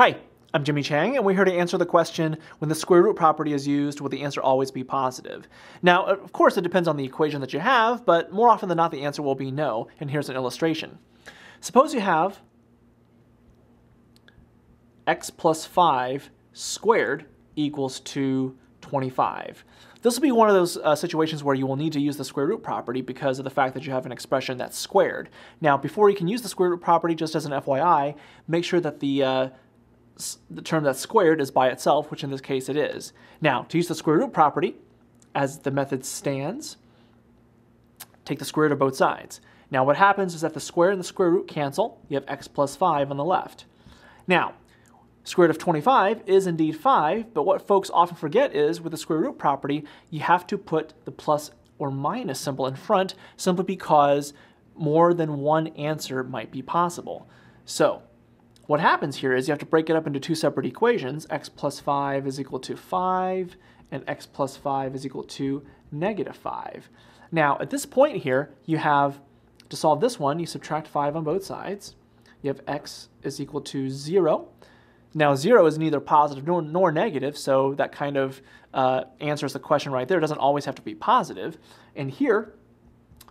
Hi, I'm Jimmy Chang, and we're here to answer the question, when the square root property is used, will the answer always be positive? Now, of course, it depends on the equation that you have, but more often than not, the answer will be no, and here's an illustration. Suppose you have x plus 5 squared equals 225. This will be one of those situations where you will need to use the square root property because of the fact that you have an expression that's squared. Now, before you can use the square root property, just as an FYI, make sure that the term that's squared is by itself, which in this case it is. Now, to use the square root property, as the method stands, take the square root of both sides. Now, what happens is that the square and the square root cancel. You have x plus 5 on the left. Now, square root of 25 is indeed 5, but what folks often forget is with the square root property, you have to put the plus or minus symbol in front simply because more than one answer might be possible. So what happens here is you have to break it up into two separate equations. X plus 5 is equal to 5, and x plus 5 is equal to negative 5. Now, at this point here, you have, to solve this one, you subtract 5 on both sides. You have x is equal to 0. Now, 0 is neither positive nor negative, so that kind of answers the question right there. It doesn't always have to be positive. And here,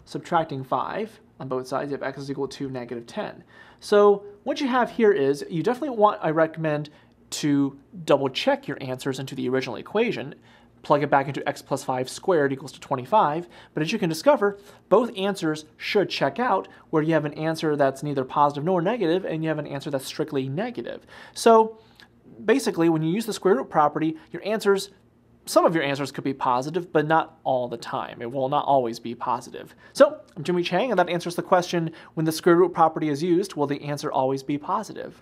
subtracting 5 on both sides, you have x is equal to negative 10. So what you have here is you definitely want, I recommend, to double-check your answers into the original equation, plug it back into x plus 5 squared equals to 25. But as you can discover, both answers should check out where you have an answer that's neither positive nor negative, and you have an answer that's strictly negative. So basically, when you use the square root property, your answers, some of your answers could be positive, but not all the time. It will not always be positive. So I'm Jimmy Chang, and that answers the question, when the square root property is used, will the answer always be positive?